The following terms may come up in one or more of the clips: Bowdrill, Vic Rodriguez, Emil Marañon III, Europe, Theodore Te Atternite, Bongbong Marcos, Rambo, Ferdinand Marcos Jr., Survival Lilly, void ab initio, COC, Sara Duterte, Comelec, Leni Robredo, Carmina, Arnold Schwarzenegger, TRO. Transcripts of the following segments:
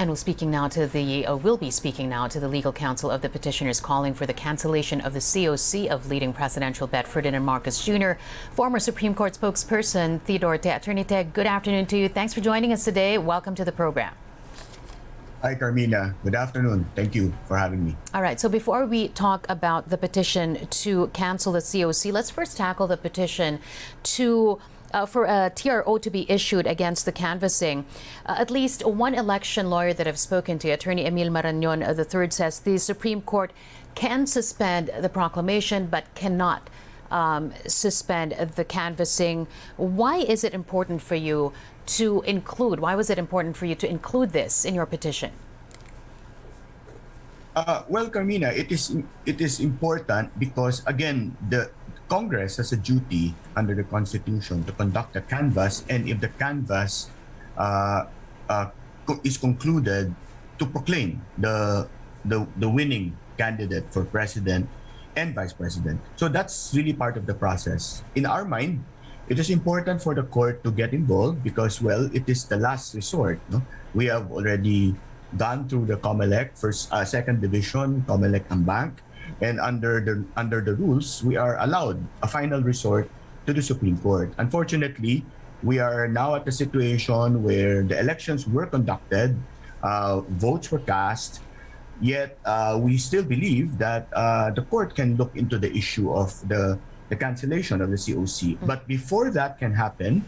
And will be speaking now to the legal counsel of the petitioners calling for the cancellation of the COC of leading presidential bet Ferdinand Marcos Jr., former Supreme Court spokesperson Theodore Te Atternite. Good afternoon to you. Thanks for joining us today. Welcome to the program. Hi, Carmina. Good afternoon. Thank you for having me. All right. So before we talk about the petition to cancel the COC, let's first tackle the petition to for a TRO to be issued against the canvassing. At least one election lawyer that I've spoken to, Attorney Emil Marañon III, says the Supreme Court can suspend the proclamation but cannot suspend the canvassing. Why is it important for you to include? Why was it important for you to include this in your petition? Well, Carmina, it is important because, again, the Congress has a duty under the Constitution to conduct a canvass, and if the canvass is concluded, to proclaim the winning candidate for president and vice president. So that's really part of the process. In our mind, it is important for the court to get involved because, well, it is the last resort. No? We have already gone through the Comelec first, second division, Comelec and Bank. And under the rules, we are allowed a final resort to the Supreme Court. Unfortunately, we are now at a situation where the elections were conducted, votes were cast, yet we still believe that the court can look into the issue of the cancellation of the COC. Mm-hmm. But before that can happen,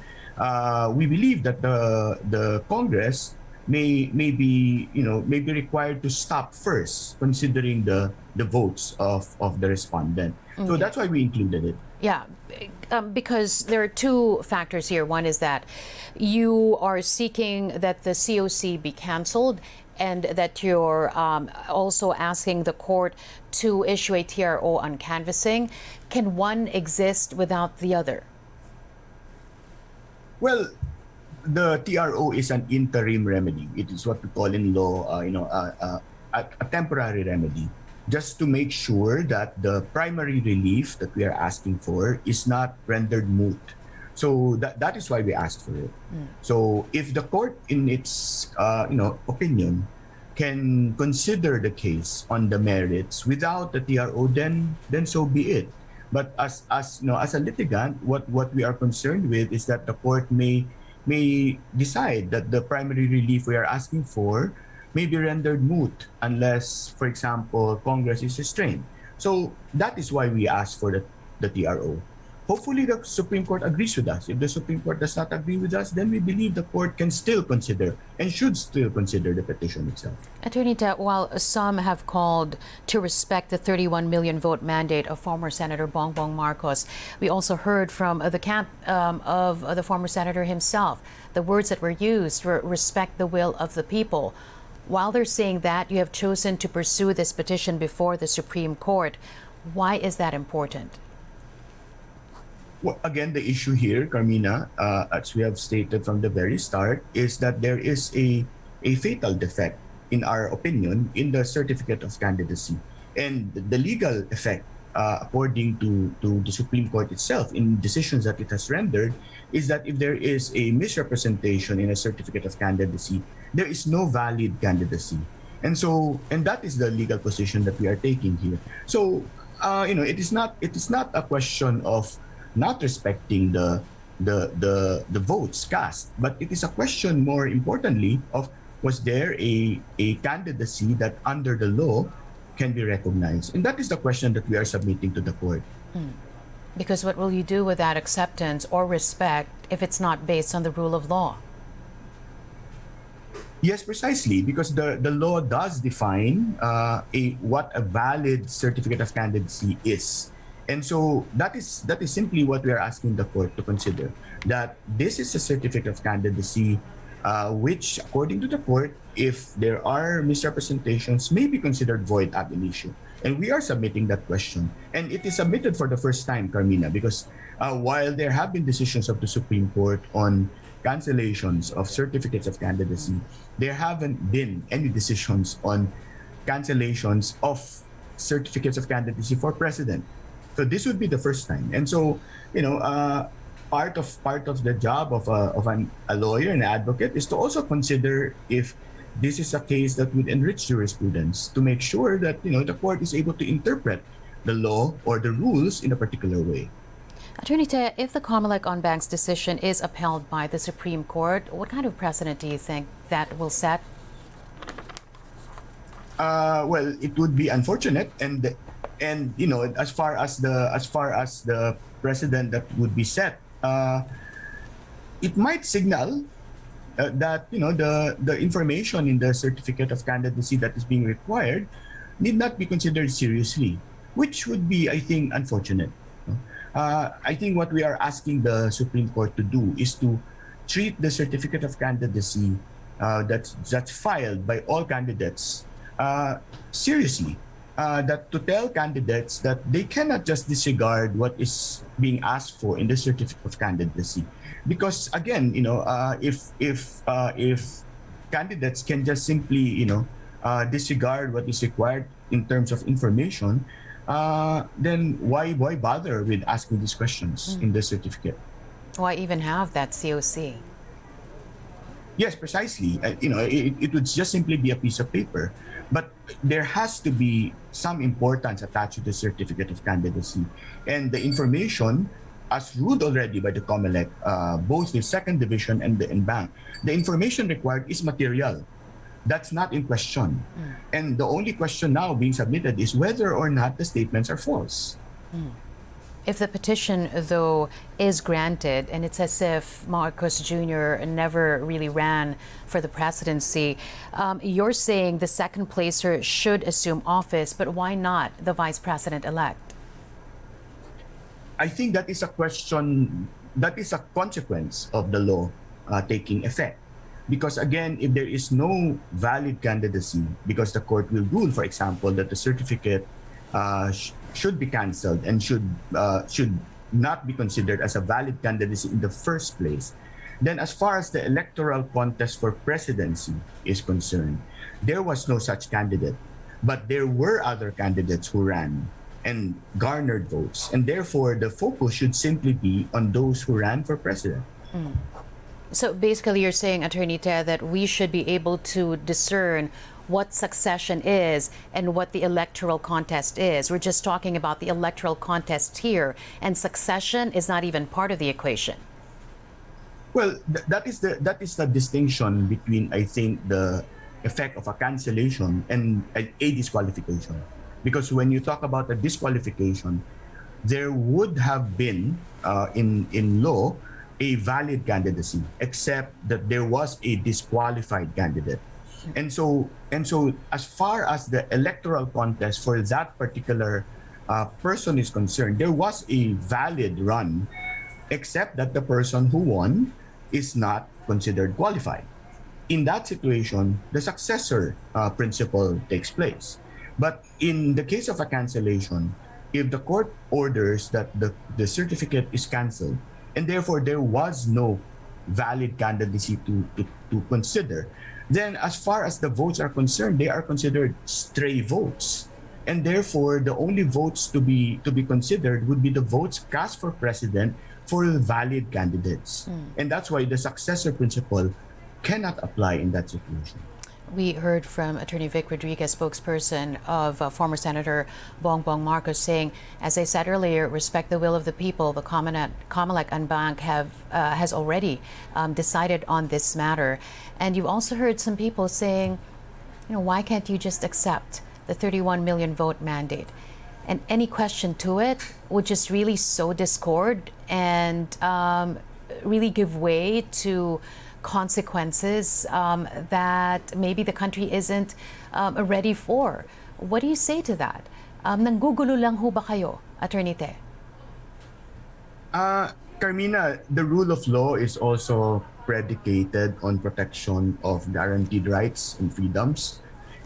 we believe that the Congress may be required to stop first, considering the votes of the respondent. Okay. So that's why we included it. Yeah, because there are two factors here. One is that you are seeking that the COC be canceled, and that you're also asking the court to issue a TRO on canvassing. Can one exist without the other? Well, the TRO is an interim remedy. It is what we call in law, a temporary remedy, just to make sure that the primary relief that we are asking for is not rendered moot. So that is why we asked for it. Mm. So if the court, in its opinion, can consider the case on the merits without the TRO, then so be it. But as a litigant, what we are concerned with is that the court may decide that the primary relief we are asking for may be rendered moot unless, for example, Congress is restrained. So that is why we asked for the TRO. Hopefully the Supreme Court agrees with us. If the Supreme Court does not agree with us, then we believe the court can still consider and should still consider the petition itself. Attorney Te, while some have called to respect the 31 million vote mandate of former Senator Bongbong Marcos, we also heard from the camp of the former senator himself. The words that were used were respect the will of the people. While they're saying that, you have chosen to pursue this petition before the Supreme Court. Why is that important? Well, again, the issue here, Carmina, as we have stated from the very start, is that there is a fatal defect, in our opinion, in the certificate of candidacy. And the legal effect, according to the Supreme Court itself, in decisions that it has rendered, is that if there is a misrepresentation in a certificate of candidacy, there is no valid candidacy. And that is the legal position that we are taking here. So, it is not a question of not respecting the votes cast, but it is a question, more importantly, of was there a candidacy that under the law can be recognized? And that is the question that we are submitting to the court. Mm. Because what will you do with that acceptance or respect if it's not based on the rule of law? Yes, precisely, because the law does define what a valid certificate of candidacy is. And so that is simply what we are asking the court to consider, that this is a certificate of candidacy which, according to the court, if there are misrepresentations, may be considered void ab initio. And we are submitting that question. And it is submitted for the first time, Carmina, because while there have been decisions of the Supreme Court on cancellations of certificates of candidacy, there haven't been any decisions on cancellations of certificates of candidacy for president. So this would be the first time, and so part of the job of a lawyer and advocate is to also consider if this is a case that would enrich jurisprudence to make sure that, you know, the court is able to interpret the law or the rules in a particular way. Attorney Te, if the Comelec on Bank's decision is upheld by the Supreme Court, what kind of precedent do you think that will set? Well, it would be unfortunate, and you know, as far as the precedent that would be set, it might signal that, you know, the information in the certificate of candidacy that is being required need not be considered seriously, which would be, I think, unfortunate. I think what we are asking the Supreme Court to do is to treat the certificate of candidacy that's filed by all candidates seriously. That to tell candidates that they cannot just disregard what is being asked for in the certificate of candidacy, because again, you know, if candidates can just simply, you know, disregard what is required in terms of information, then why bother with asking these questions in the certificate? Why even have that COC? Yes, precisely. You know, it would just simply be a piece of paper. But there has to be some importance attached to the certificate of candidacy. And the information, as ruled already by the Comelec, both the Second Division and the Embank, the information required is material. That's not in question. Mm. And the only question now being submitted is whether or not the statements are false. Mm. If the petition, though, is granted, and it's as if Marcos Jr. never really ran for the presidency, you're saying the second placer should assume office, but why not the vice president-elect? I think that is a question, that is a consequence of the law taking effect. Because again, if there is no valid candidacy, because the court will rule, for example, that the certificate should be cancelled and should not be considered as a valid candidacy in the first place, then as far as the electoral contest for presidency is concerned, there was no such candidate. But there were other candidates who ran and garnered votes, and therefore the focus should simply be on those who ran for president. Mm. So basically you're saying, Attorney Te, that we should be able to discern what succession is and what the electoral contest is. We're just talking about the electoral contest here, and succession is not even part of the equation. Well, that is the distinction between, I think, the effect of a cancellation and a disqualification. Because when you talk about a disqualification, there would have been, in law, a valid candidacy, except that there was a disqualified candidate. And so as far as the electoral contest for that particular person is concerned, there was a valid run, except that the person who won is not considered qualified. In that situation, the successor principle takes place. But in the case of a cancellation, if the court orders that the certificate is cancelled, and therefore there was no valid candidacy to consider, then as far as the votes are concerned, they are considered stray votes. And therefore, the only votes to be considered would be the votes cast for president for valid candidates. Mm. And that's why the successor principle cannot apply in that situation. We heard from Attorney Vic Rodriguez, spokesperson of former Senator Bongbong Marcos, saying, as I said earlier, respect the will of the people. The Comelec and Bank has already decided on this matter. And you also heard some people saying, you know, why can't you just accept the 31 million vote mandate? And any question to it would just really sow discord and really give way to consequences that maybe the country isn't ready for. What do you say to that? Nanggugulo lang ho ba kayo, Attorney Te? Carmina, the rule of law is also predicated on protection of guaranteed rights and freedoms.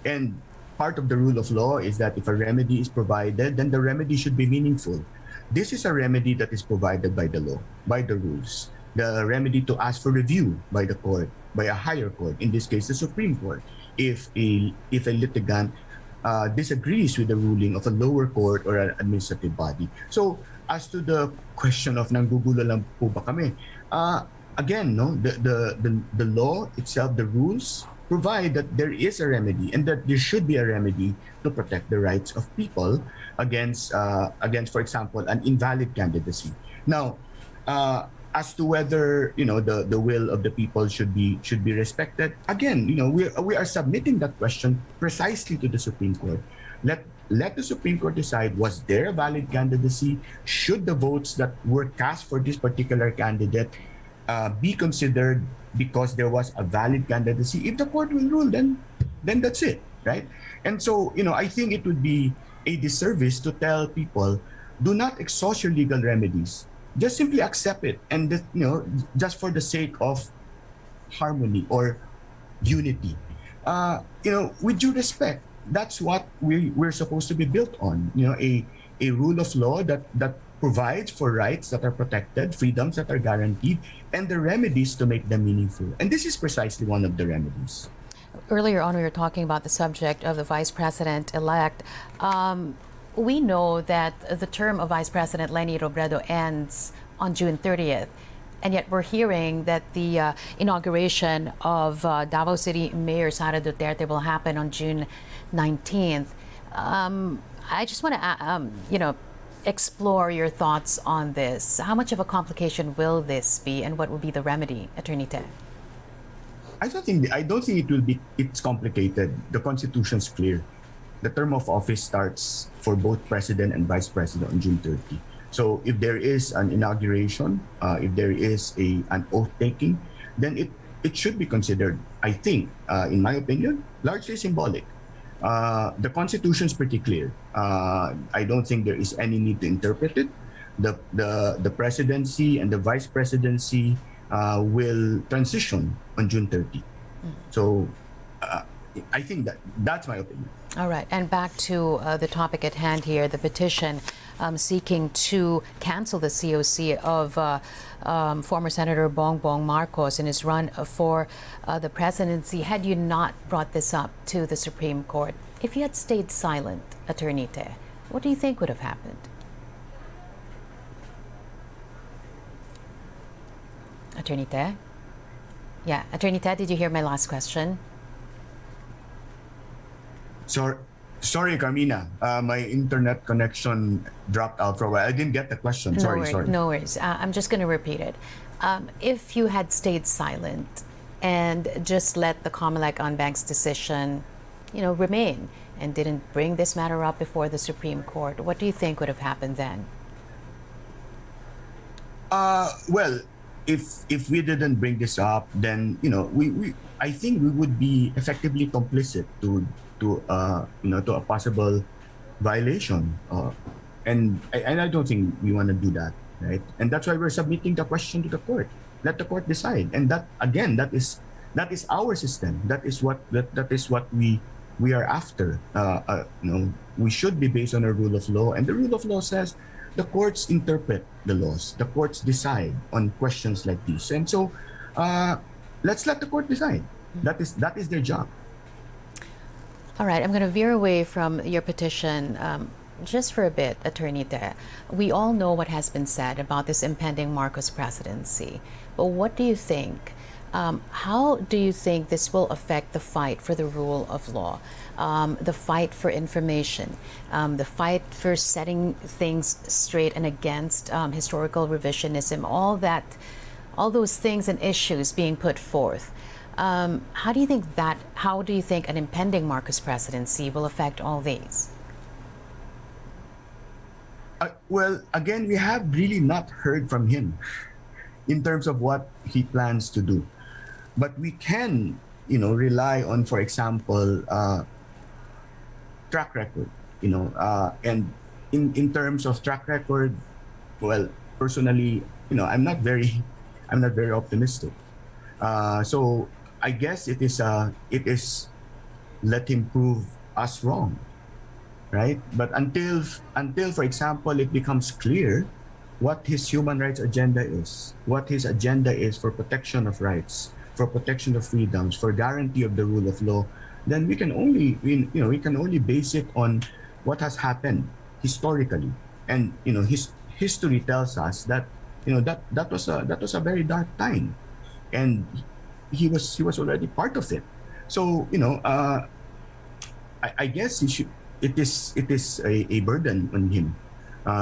And part of the rule of law is that if a remedy is provided, then the remedy should be meaningful. This is a remedy that is provided by the law, by the rules. The remedy to ask for review by the court, by a higher court, in this case the Supreme Court, if a litigant disagrees with the ruling of a lower court or an administrative body. So as to the question of nanggugulo lang po ba kami, again, no, the law itself, the rules provide that there is a remedy and that there should be a remedy to protect the rights of people against, for example, an invalid candidacy. Now, as to whether the will of the people should be respected, again, we are submitting that question precisely to the Supreme Court. Let the Supreme Court decide, was there a valid candidacy? Should the votes that were cast for this particular candidate be considered because there was a valid candidacy? If the court will rule, then that's it, right? And so, I think it would be a disservice to tell people, do not exhaust your legal remedies. Just simply accept it, and just for the sake of harmony or unity. With due respect, that's what we're supposed to be built on. A rule of law that provides for rights that are protected, freedoms that are guaranteed, and the remedies to make them meaningful. And this is precisely one of the remedies. Earlier on, we were talking about the subject of the vice president-elect. We know that the term of Vice President Leni Robredo ends on June 30th, and yet we're hearing that the inauguration of Davao City Mayor Sara Duterte will happen on June 19th. I just want to, explore your thoughts on this. How much of a complication will this be, and what will be the remedy, Attorney Te? I don't think it will be. It's complicated. The Constitution's clear. The term of office starts for both president and vice president on June 30. So if there is an inauguration, if there is an oath-taking, then it should be considered, I think, in my opinion, largely symbolic. The Constitution is pretty clear. I don't think there is any need to interpret it. The presidency and the vice presidency will transition on June 30. So I think that's my opinion. All right, and back to the topic at hand here, the petition seeking to cancel the COC of former Senator Bongbong Marcos in his run for the presidency. Had you not brought this up to the Supreme Court, if he had stayed silent, Attorney Te, what do you think would have happened? Attorney Te? Yeah, Attorney Te, did you hear my last question? Sorry, Carmina. My internet connection dropped out for a while. I didn't get the question. Sorry. No worries. I'm just going to repeat it. If you had stayed silent and just let the Comelec Unbank's decision, remain and didn't bring this matter up before the Supreme Court, what do you think would have happened then? Well, if we didn't bring this up, then I think we would be effectively complicit to a possible violation, and I don't think we want to do that, right? And that's why we're submitting the question to the court. Let the court decide. And that, again, that is our system. That is what we are after. We should be based on a rule of law, and the rule of law says the courts interpret the laws. The courts decide on questions like these, and so let's let the court decide. That is their job. All right, I'm going to veer away from your petition just for a bit, Attorney Te. We all know what has been said about this impending Marcos presidency, but what do you think? How do you think this will affect the fight for the rule of law, the fight for information, the fight for setting things straight and against historical revisionism, all those things and issues being put forth? How do you think an impending Marcos presidency will affect all these? Well, again, we have really not heard from him in terms of what he plans to do. But we can, rely on, for example, track record, and in terms of track record, well, personally, I'm not very optimistic. So I guess it is let him prove us wrong, right? But until, for example, it becomes clear what his human rights agenda is, what his agenda is for protection of rights, for protection of freedoms, for guarantee of the rule of law, then we can only base it on what has happened historically. And his history tells us that that was a very dark time. And he was already part of it. So, you know, I guess he should, it is a burden on him,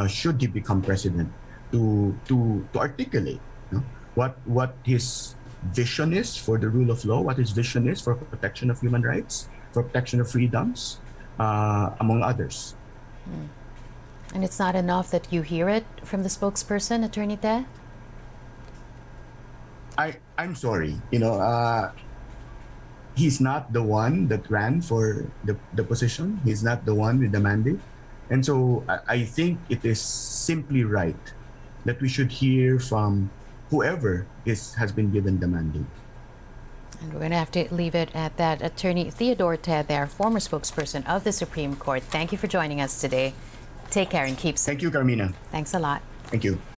should he become president, to articulate, you know, what his vision is for the rule of law, what his vision is for protection of human rights, for protection of freedoms, among others. Mm. And it's not enough that you hear it from the spokesperson, Attorney Te? I'm sorry, you know, he's not the one that ran for the position. He's not the one with the mandate. And so I think it is simply right that we should hear from whoever has been given the mandate. And we're going to have to leave it at that. Attorney Theodore Te there, former spokesperson of the Supreme Court. Thank you for joining us today. Take care and keep safe. Thank you, Carmina. Thanks a lot. Thank you.